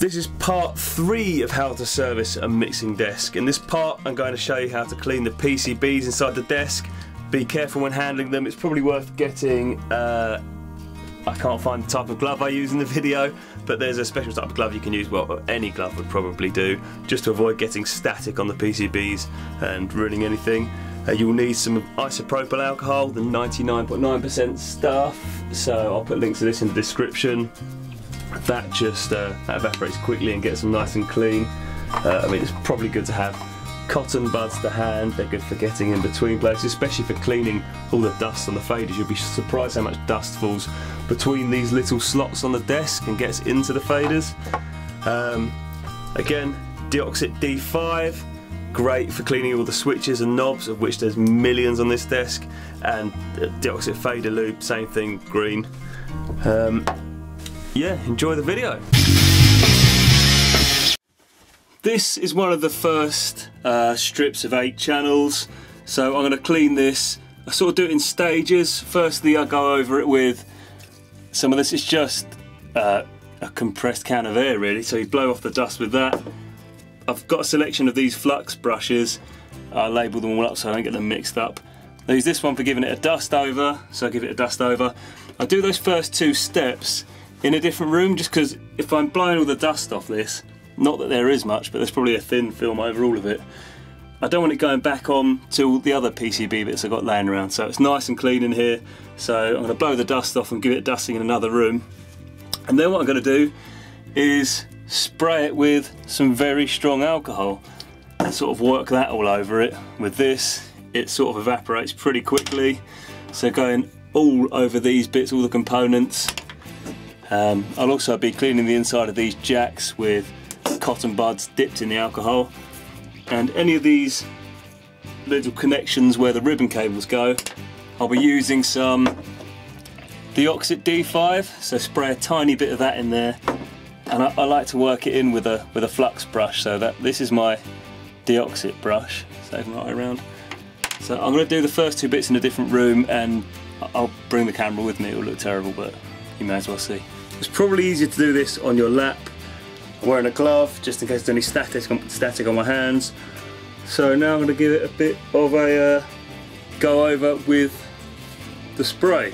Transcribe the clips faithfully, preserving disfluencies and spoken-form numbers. This is part three of how to service a mixing desk. In this part I'm going to show you how to clean the P C Bs inside the desk. Be careful when handling them. It's probably worth getting, uh, I can't find the type of glove I use in the video, but there's a special type of glove you can use, well any glove would probably do, just to avoid getting static on the P C Bs and ruining anything. Uh, you'll need some isopropyl alcohol, the ninety-nine point nine percent stuff, so I'll put links to this in the description. That just uh, that evaporates quickly and gets them nice and clean. Uh, I mean, it's probably good to have cotton buds to hand. They're good for getting in between places, especially for cleaning all the dust on the faders. You'll be surprised how much dust falls between these little slots on the desk and gets into the faders. Um, again, Deoxit D five. Great for cleaning all the switches and knobs, of which there's millions on this desk. And Deoxit fader lube, same thing, green. Um, yeah, enjoy the video. This is one of the first uh, strips of eight channels, so I'm going to clean this. I sort of do it in stages. Firstly, I go over it with some of this. It's just uh, a compressed can of air, really, so you blow off the dust with that. I've got a selection of these flux brushes. I label them all up so I don't get them mixed up. I use this one for giving it a dust over, so I give it a dust over. I do those first two steps in a different room just because if I'm blowing all the dust off this, not that there is much, but there's probably a thin film over all of it, I don't want it going back on to all the other P C B bits I've got laying around, so it's nice and clean in here. So I'm going to blow the dust off and give it dusting in another room. And then what I'm going to do is spray it with some very strong alcohol and sort of work that all over it. With this, it sort of evaporates pretty quickly, so going all over these bits, all the components. um, I'll also be cleaning the inside of these jacks with cotton buds dipped in the alcohol, and any of these little connections where the ribbon cables go, I'll be using some Deoxit D five, so spray a tiny bit of that in there. And I, I like to work it in with a with a flux brush, so that this is my Deoxit brush. Save them right around. So I'm going to do the first two bits in a different room, and I'll bring the camera with me. It'll look terrible, but you may as well see. It's probably easier to do this on your lap. I'm wearing a glove just in case there's any static on, static on my hands. So now I'm going to give it a bit of a uh, go over with the spray.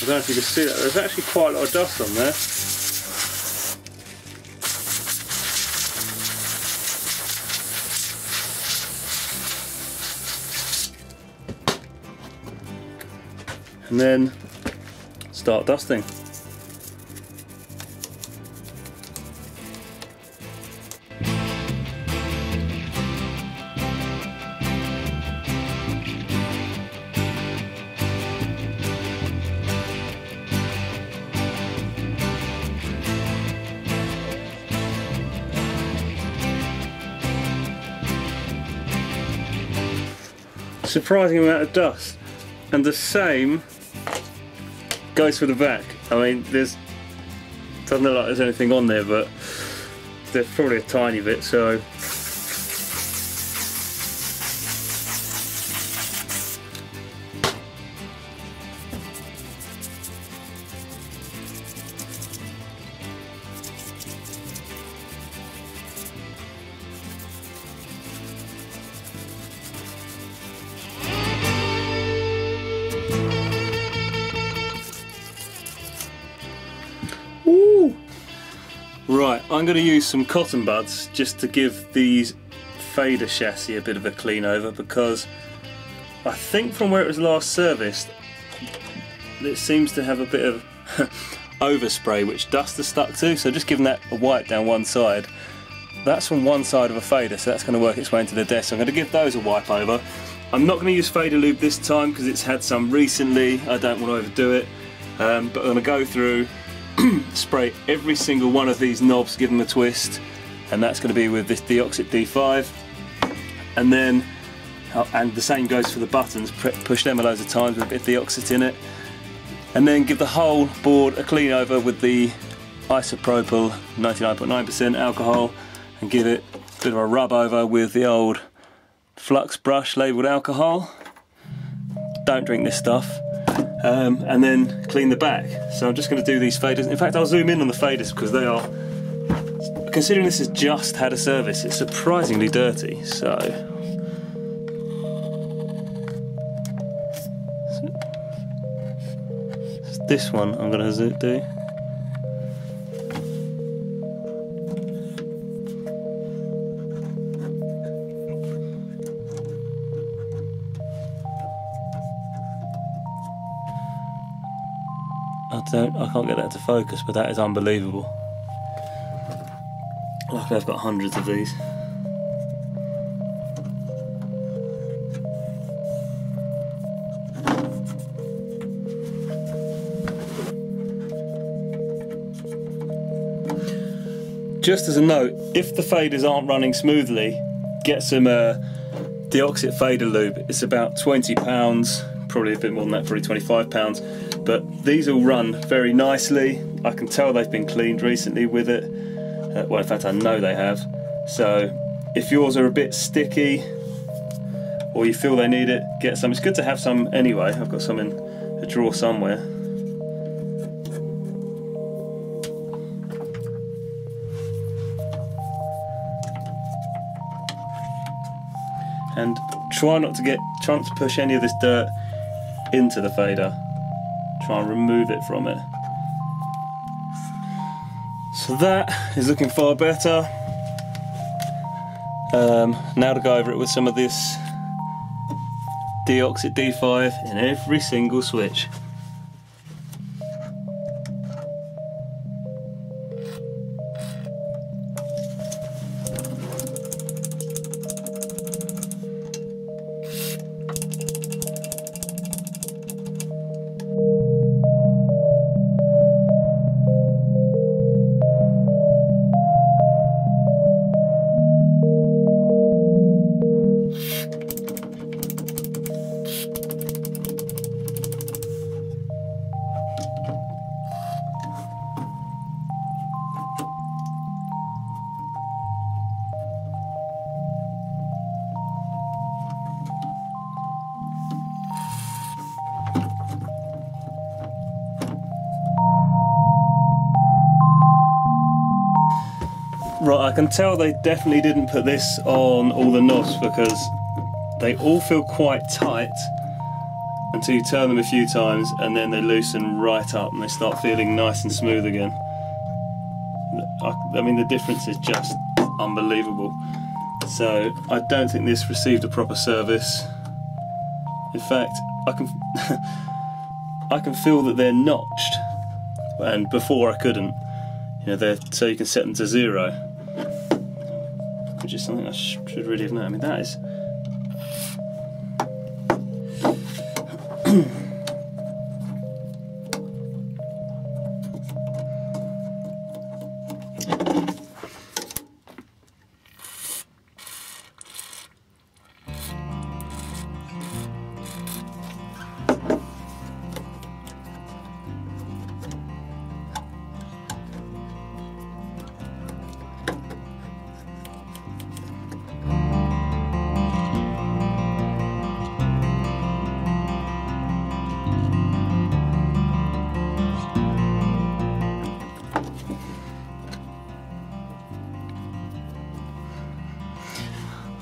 I don't know if you can see that, there's actually quite a lot of dust on there. And then start dusting. Surprising amount of dust, and the same goes for the back. I mean, there's doesn't look like there's anything on there, but there's probably a tiny bit. So right, I'm going to use some cotton buds just to give these fader chassis a bit of a clean over, because I think from where it was last serviced it seems to have a bit of overspray which dust has stuck to, so just giving that a wipe down one side. That's from one side of a fader, so that's going to work its way into the desk, so I'm going to give those a wipe over. I'm not going to use fader lube this time because it's had some recently, I don't want to overdo it, um, but I'm going to go through spray every single one of these knobs, give them a twist, and that's going to be with this Deoxit D five. And then, and the same goes for the buttons, push them a loads of times with a bit of Deoxit in it. and then give the whole board a clean over with the isopropyl ninety-nine point nine percent alcohol, and give it a bit of a rub over with the old flux brush labelled alcohol. Don't drink this stuff. Um, and then clean the back. So I'm just going to do these faders. In fact, I'll zoom in on the faders because they are, considering this has just had a service, it's surprisingly dirty. So this one I'm going to do. I don't, I can't get that to focus, but that is unbelievable. Luckily I've got hundreds of these. Just as a note, if the faders aren't running smoothly, get some uh, Deoxit fader lube. It's about twenty pounds, probably a bit more than that, probably twenty-five pounds. But these all run very nicely. I can tell they've been cleaned recently with it. Uh, well, in fact, I know they have. So if yours are a bit sticky or you feel they need it, get some. It's good to have some anyway. I've got some in a drawer somewhere. And try not to get, try not to push any of this dirt into the fader. Try and remove it from it. So that is looking far better. Um, now to go over it with some of this Deoxit D five in every single switch. Right, I can tell they definitely didn't put this on all the knobs because they all feel quite tight until you turn them a few times and then they loosen right up and they start feeling nice and smooth again. I, I mean, the difference is just unbelievable. So I don't think this received a proper service. In fact, I can, I can feel that they're notched, and before I couldn't. You know, they're, so you can set them to zero. Which is something I should really have known. I mean, that is...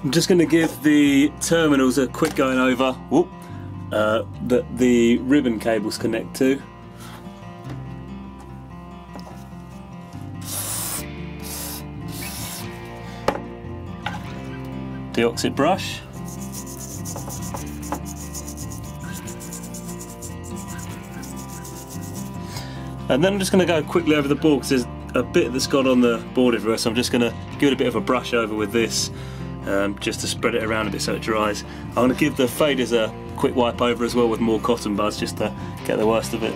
I'm just going to give the terminals a quick going over whoop, uh, that the ribbon cables connect to. Deoxit brush. And then I'm just going to go quickly over the board because there's a bit that's got on the board everywhere, so I'm just going to give it a bit of a brush over with this. Um, just to spread it around a bit so it dries. I'm going to give the faders a quick wipe over as well with more cotton buds just to get the worst of it.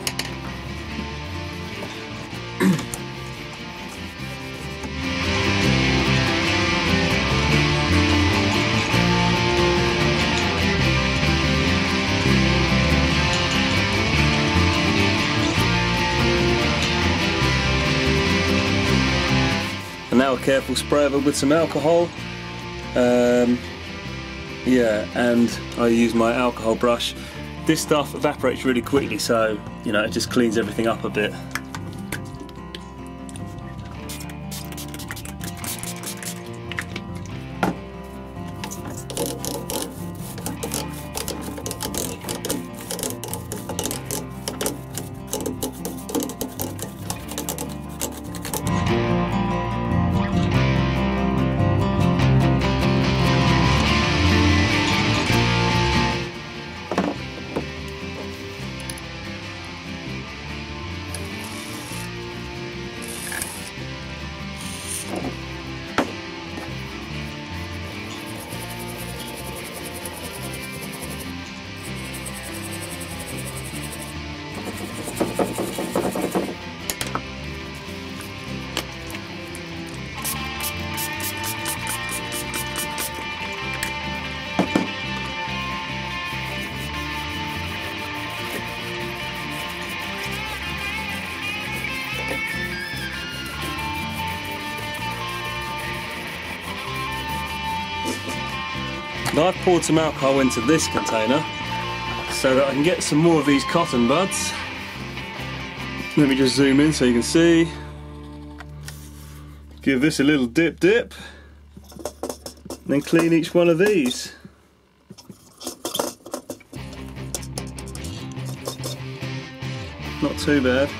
now a careful spray of it with some alcohol. Um, yeah, and I use my alcohol brush. This stuff evaporates really quickly, so you know, it just cleans everything up a bit. Now I've poured some alcohol into this container so that I can get some more of these cotton buds. Let me just zoom in so you can see. Give this a little dip dip, and then clean each one of these. Not too bad.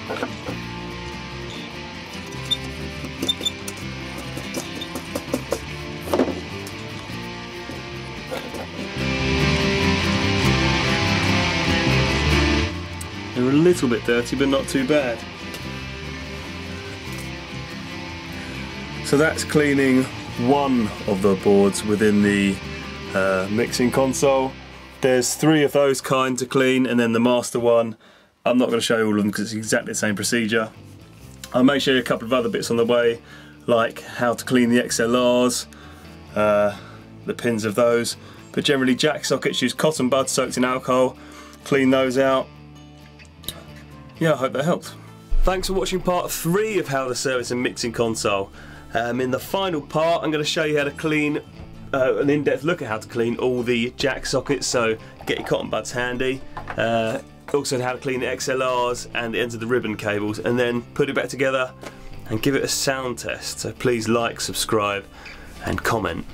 They're a little bit dirty, but not too bad. So that's cleaning one of the boards within the uh, mixing console. There's three of those kind to clean, and then the master one. I'm not going to show you all of them because it's exactly the same procedure. I may show you a couple of other bits on the way, like how to clean the X L Rs, uh, the pins of those. But generally, jack sockets use cotton buds soaked in alcohol. Clean those out. Yeah, I hope that helped. Thanks for watching part three of how to service a mixing console. Um, in the final part, I'm going to show you how to clean, uh, an in-depth look at how to clean all the jack sockets, so get your cotton buds handy. Uh, also how to clean the X L Rs and the ends of the ribbon cables, and then put it back together and give it a sound test. So please like, subscribe and comment.